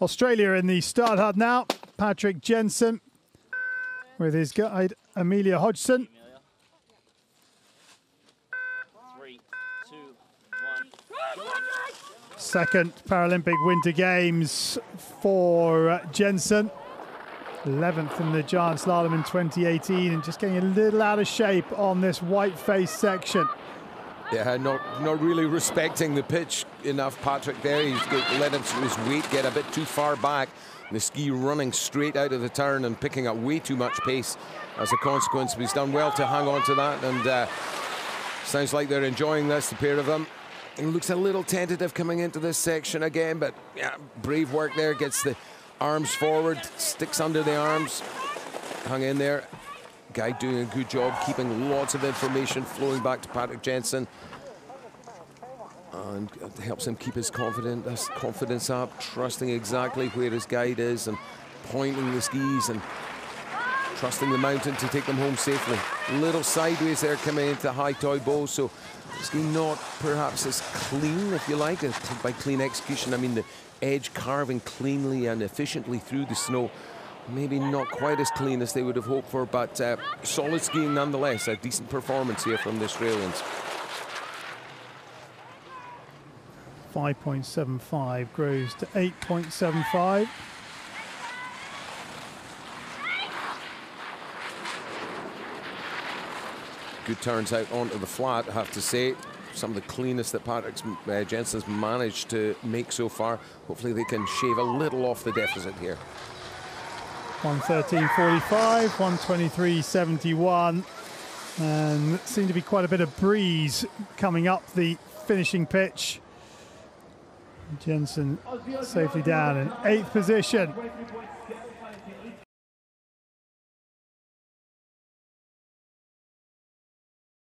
Australia in the start hub now. Patrick Jensen with his guide, Amelia Hodgson. Second Paralympic Winter Games for Jensen. 11th in the giant slalom in 2018, and just getting a little out of shape on this white face section. Yeah, not really respecting the pitch enough, Patrick, there. He's let his weight get a bit too far back. The ski running straight out of the turn and picking up way too much pace as a consequence. But he's done well to hang on to that, and sounds like they're enjoying this, the pair of them. It looks a little tentative coming into this section again, but yeah, brave work there. Gets the arms forward, sticks under the arms, hung in there. Guy doing a good job, keeping lots of information flowing back to Patrick Jensen. And it helps him keep his confidence up, trusting exactly where his guide is and pointing the skis and trusting the mountain to take them home safely. A little sideways there coming into the high toy bowl, so ski not perhaps as clean, if you like. By clean execution, I mean the edge carving cleanly and efficiently through the snow. Maybe not quite as clean as they would have hoped for, but solid skiing nonetheless. A decent performance here from the Australians. 5.75 grows to 8.75. Good turns out onto the flat, I have to say. Some of the cleanest that Patrick Jensen's managed to make so far. Hopefully they can shave a little off the deficit here. 113.45, 123.71, and seemed to be quite a bit of breeze coming up the finishing pitch. Jensen safely down in 8th position.